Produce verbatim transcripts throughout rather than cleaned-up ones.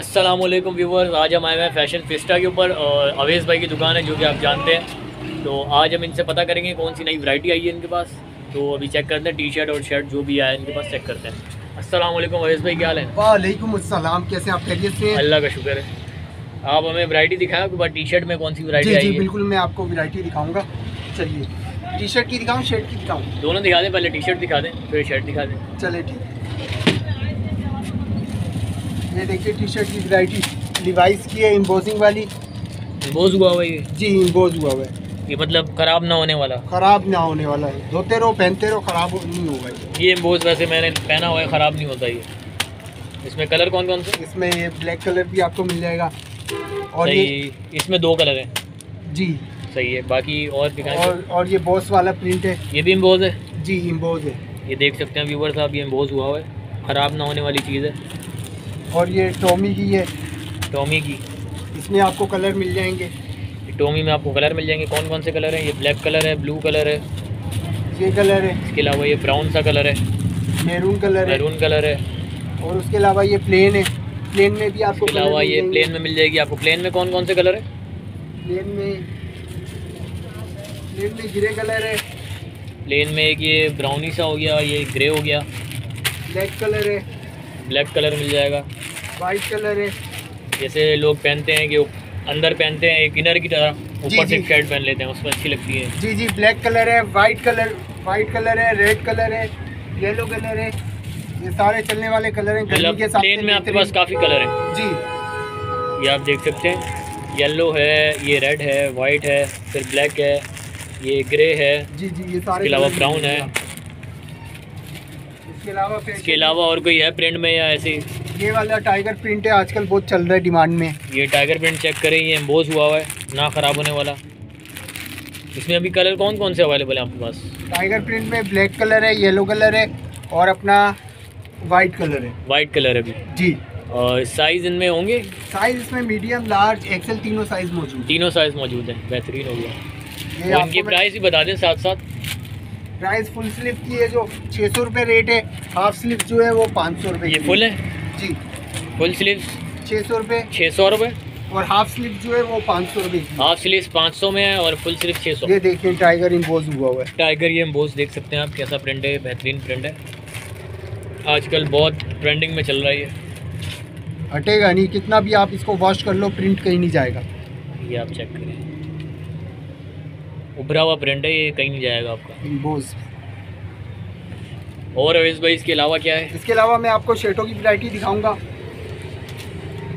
अस्सलाम वालेकुम व्यूवर्स, आज हम आए हैं फैशन फिएस्टा के ऊपर और अवेश भाई की दुकान है जो कि आप जानते हैं। तो आज हम इनसे पता करेंगे कौन सी नई वैरायटी आई है इनके पास। तो अभी चेक करते हैं, टी शर्ट और शर्ट जो भी आया इनके पास चेक करते हैं। अस्सलाम वालेकुम अवेश भाई, क्या हाल है? वालेकुम अस्सलाम, कैसे आप? खैरियत से? अल्लाह का शुक्र है। आप हमें वैरायटी दिखाएं आपके पास टी शर्ट में कौन सी वैरायटी आई है। बिल्कुल, मैं आपको वैरायटी दिखाऊंगा। चलिए, टी शर्ट की दिखाऊं, शर्ट की दिखाऊं? दोनों दिखा दें, पहले टी शर्ट दिखा दें फिर शर्ट दिखा दें। चले ठीक है। ये देखिए टी शर्ट की वैरायटी लिवाइस की है, इम्बोसिंग वाली। इम्बोज हुआ हुआ है? जी इम्बोज हुआ हुआ है। ये मतलब ख़राब ना होने वाला? ख़राब ना होने वाला है, धोते रहो पहनते रहो ख़राब नहीं होगा। ये इम्बोज वैसे मैंने पहना हुआ है, ख़राब नहीं होता ये। इसमें कलर कौन कौन से? इसमें ये ब्लैक कलर भी आपको मिल जाएगा और ये इसमें दो कलर हैं। जी सही है। बाकी और दिखाएं। और, और ये बॉस वाला प्रिंट है, ये भी इम्बोज है। जी इम्बोज है। ये देख सकते हैं व्यूवर साहब, ये इम्बोज हुआ हुआ है, ख़राब ना होने वाली चीज़ है। और ये टॉमी की है। टॉमी की इसमें आपको कलर मिल जाएंगे। टॉमी में आपको कलर मिल जाएंगे। कौन कौन से कलर हैं? ये ब्लैक कलर है, ब्लू कलर है, ये कलर है। इसके अलावा ये ब्राउन सा कलर है, मैरून कलर है। मैरून कलर है। और उसके अलावा ये प्लेन है, प्लेन में भी आपको कलर मिल ये प्लेन में मिल जाएगी आपको। प्लेन में कौन कौन से कलर है? प्लेन में प्लेन में ग्रे कलर है। प्लेन में एक ये ब्राउनी सा हो गया, ये ग्रे हो गया। ब्लैक कलर है। ब्लैक कलर मिल जाएगा। वाइट कलर है, जैसे लोग पहनते हैं कि अंदर पहनते हैं एक इनर की तरह, ऊपर से शर्ट पहन लेते हैं, उसमें अच्छी लगती है। जी जी। ब्लैक कलर है, वाइट कलर वाइट कलर है, रेड कलर है, येलो कलर है। ये सारे चलने वाले कलर हैं। मतलब प्लेन में आपके पास काफ़ी कलर हैं। जी ये आप देख सकते हैं, येलो है, ये रेड है, वाइट है, फिर ब्लैक है, ये ग्रे है। जी जी। ये सारे इसके अलावा ब्राउन है। इसके अलावा इसके अलावा और कोई है प्रिंट में या ऐसे? ये वाला टाइगर प्रिंट है, आजकल बहुत चल रहा है डिमांड में। ये टाइगर प्रिंट चेक करें, ये एम्बोज हुआ हुआ है, ना ख़राब होने वाला। इसमें अभी कलर कौन कौन से अवेलेबल है आपके पास? टाइगर प्रिंट में ब्लैक कलर है, येलो कलर है और अपना वाइट कलर है। वाइट कलर है अभी। जी। और साइज़ इनमें होंगे? साइज़ इसमें मीडियम, लार्ज, एक्सेल तीनों साइज़ मौजूद हैं। तीनों साइज़ मौजूद हैं। बेहतरीन हो गया। इनकी प्राइस ही बता दें साथ साथ। प्राइस फुल स्लीव की है जो छः सौ रुपये रेट है, हाफ स्लीव जो है वो पाँच सौ रुपये। ये फुल है? जी। फुल स्लीव छः सौ रुपये। छः सौ रुपये। और हाफ स्लीव जो है वो पाँच सौ रुपये। हाफ स्लीव पाँच सौ में है और फुल स्लीव छः सौ। ये देखिए टाइगर इम्बोज हुआ हुआ है। टाइगर ये इम्बोज देख सकते हैं आप, कैसा प्रिंट है, बेहतरीन प्रिंट है, आजकल बहुत ट्रेंडिंग में चल रहा है। ये हटेगा नहीं, कितना भी आप इसको वॉश कर लो प्रिंट कहीं नहीं जाएगा। ये आप चेक करें, उभरा हुआ प्रिंट है, ये कहीं नहीं जाएगा आपका इम्बोज। और अवेश भाई इसके अलावा क्या है? इसके अलावा मैं आपको शर्टों की वैरायटी दिखाऊंगा।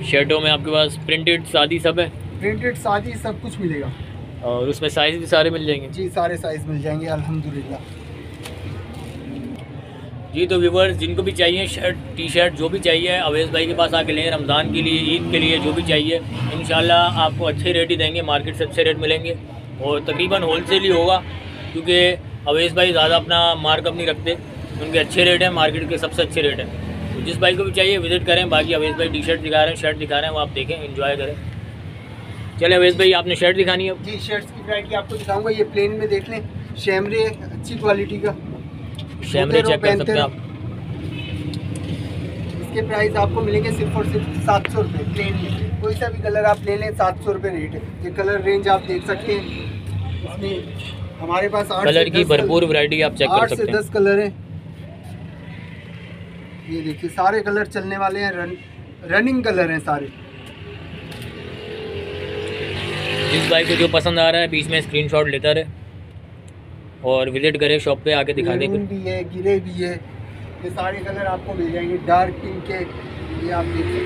शर्टों में आपके पास प्रिंटेड सादी सब है? प्रिंटेड सादी सब कुछ मिलेगा। और उसमें साइज़ भी सारे मिल जाएंगे? जी सारे साइज़ मिल जाएंगे अल्हम्दुलिल्लाह। जी तो व्यूवर्स, जिनको भी चाहिए शर्ट टी शर्ट जो भी चाहिए अवेश भाई के पास आके लें, रमज़ान के लिए, ईद के लिए जो भी चाहिए। इंशाल्लाह आपको अच्छे रेट ही देंगे, मार्केट से अच्छे रेट मिलेंगे और तकरीबन होल सेल ही होगा क्योंकि अवेश भाई ज़्यादा अपना मार्कअप नहीं रखते, उनके अच्छे रेट हैं, मार्केट के सबसे अच्छे रेट हैं। तो जिस भाई को भी चाहिए विज़िट करें। बाकी अवेश भाई टी शर्ट दिखा रहे हैं, शर्ट दिखा रहे हैं, वो आप देखें, एंजॉय करें। चले अवेश भाई, आपने शर्ट दिखानी है? जी शर्ट्स की वैरायटी आपको दिखाऊंगा। ये प्लेन में देख लें, शैमरे अच्छी क्वालिटी का शैमरे चेक कर सकते हैं आप। इसके प्राइस आपको मिलेंगे सिर्फ और सिर्फ सात सौ रुपये प्लेन में। कोई सा भी कलर आप ले लें, सात सौ रुपये रेट है। ये कलर रेंज आप देख सकते हैं, इसमें हमारे पास कलर की भरपूर वैरायटी आप चेक कर सकते हैं। आठ से दस कलर है। ये देखिए सारे कलर चलने वाले हैं, रन रनिंग कलर हैं सारे। जिस भाई को जो पसंद आ रहा है बीच में स्क्रीनशॉट लेता रहे और विजिट करे शॉप पे आके दिखा दे। भी है, गिरे भी है, ये सारे कलर आपको मिल जाएंगे। डार्क पिंक के ये आप देख सकते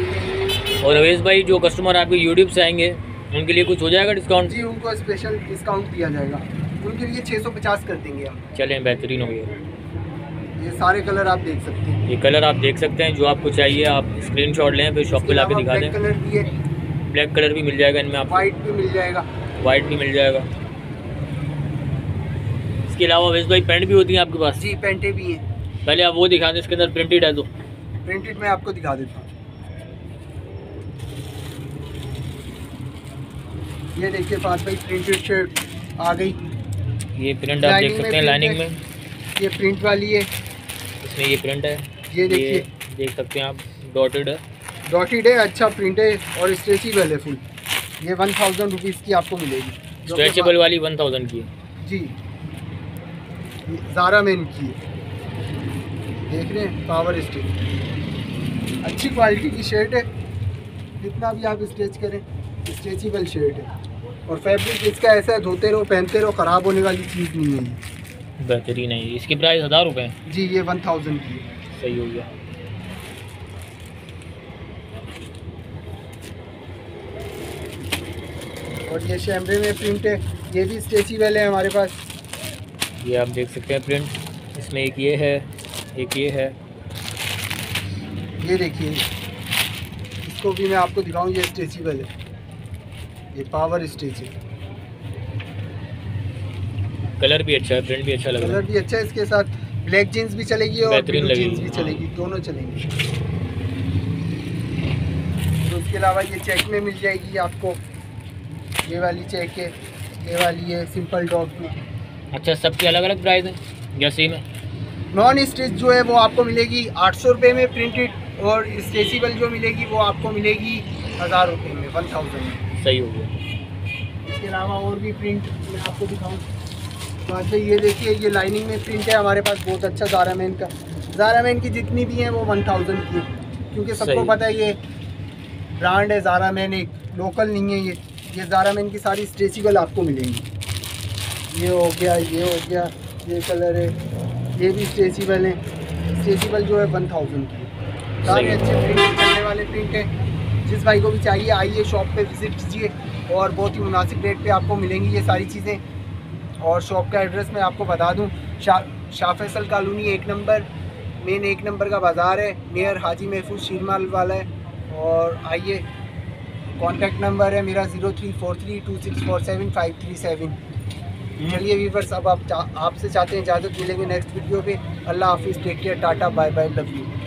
हैं। और अवेश भाई जो कस्टमर आपके यूट्यूब से आएंगे उनके लिए कुछ हो जाएगा डिस्काउंट? जी उनको स्पेशल डिस्काउंट दिया जाएगा, उनके लिए छः सौ पचास कर देंगे आप। चलें बेहतरीन हो गया। ये सारे कलर आप देख सकते हैं। ये कलर आप देख सकते हैं, जो आपको चाहिए आप स्क्रीनशॉट लें फिर शॉप पे लाके दिखा दें। कलर भी है, ब्लैक कलर भी मिल जाएगा इनमें आपको, वाइट भी मिल जाएगा। वाइट भी मिल जाएगा। इसके अलावा अवेश भाई पैंट भी होती है आपके पास? जी पैंटें भी हैं। पहले आप वो दिखा दें, इसके अंदर प्रिंटेड है तो प्रिंटेड मैं आपको दिखा देता हूँ। ये देखिए पास भाई प्रिंटेड शर्ट आ गई। ये प्रिंट आप देख सकते हैं लाइनिंग में, ये प्रिंट वाली है, इसमें ये प्रिंट है। ये देखिए देख सकते हैं आप, डॉटेड है। डॉटेड है, अच्छा प्रिंट है और स्ट्रेचेबल है फुल। ये वन थाउजेंड रुपीज़ की आपको मिलेगी, स्ट्रेचेबल वाली वन थाउजेंड की जी, ज़ारा मैन की देख रहे हैं। पावर स्टिच, अच्छी क्वालिटी की शर्ट है, जितना भी आप स्ट्रेच करें स्ट्रेचेबल शर्ट है। और फैब्रिक इसका ऐसा है, धोते रहो पहनते रहो, ख़राब होने वाली चीज़ नहीं है। बेहतरीन है। इसकी प्राइस हज़ार रुपये जी, ये वन थाउजेंड की। सही हो गया। और ये शैमरे में प्रिंट है, ये भी स्ट्रेचेबल है हमारे पास। ये आप देख सकते हैं प्रिंट, इसमें एक ये है, एक ये है। ये देखिए, इसको भी मैं आपको दिखाऊं, ये स्ट्रेचेबल है, ये पावर स्ट्रेच है। कलर भी अच्छा है, प्रिंट भी अच्छा लग रहा है। कलर भी अच्छा है, इसके साथ ब्लैक जीन्स भी चलेगी और ब्लू जीन्स भी चलेगी, दोनों चलेंगी। तो उसके अलावा ये चेक में मिल जाएगी आपको, ये वाली चेक है, ये वाली है सिंपल डॉग में। अच्छा, सबके अलग अलग प्राइस हैं या सेम है? नॉन स्टिच जो है वो आपको मिलेगी आठ सौ रुपये में प्रिंटेड, और स्ट्रेचेबल जो मिलेगी वो आपको मिलेगी हज़ार रुपये में, वन थाउजेंड में। सही हो गया। इसके अलावा और भी प्रिंट मैं आपको दिखाऊँ। बात तो ये देखिए, ये लाइनिंग में प्रिंट है हमारे पास, बहुत अच्छा ज़ारा मैन का। ज़ारा मैन की जितनी भी हैं वो वन थाउजेंड की, क्योंकि सबको पता है ये ब्रांड है ज़ारा मैन, एक लोकल नहीं है ये। ये ज़ारा मैन की सारी स्ट्रेचेबल आपको मिलेंगी। ये हो गया, ये हो गया, ये कलर है, ये भी स्ट्रेचेबल है। स्ट्रेचेबल जो है वन थाउजेंड की, काफ़ी अच्छे प्रिंट करने वाले प्रिंट हैं। जिस भाई को भी चाहिए आइए शॉप पे विज़िट कीजिए, और बहुत ही मुनासिब रेट पे आपको मिलेंगी ये सारी चीज़ें। और शॉप का एड्रेस मैं आपको बता दूं, शा शाह फैसल कॉलोनी एक नंबर, मेन एक नंबर का बाज़ार है, नियर हाजी महफूज शीरमाल वाला है। और आइए, कॉन्टैक्ट नंबर है मेरा zero three four three two six four seven five three seven. चलिए व्यूअर्स, अब आप आपसे चाहते हैं इजाज़त, मिलेंगे नेक्स्ट वीडियो पे। अल्लाह हाफिज़, take care, tata, bye bye, love you.